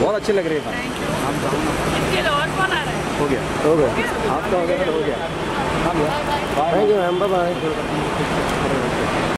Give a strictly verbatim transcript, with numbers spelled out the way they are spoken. बहुत अच्छी लग रही है। हो गया हो गया आपका हो गया हो गया। Thank you ma'am, bye bye.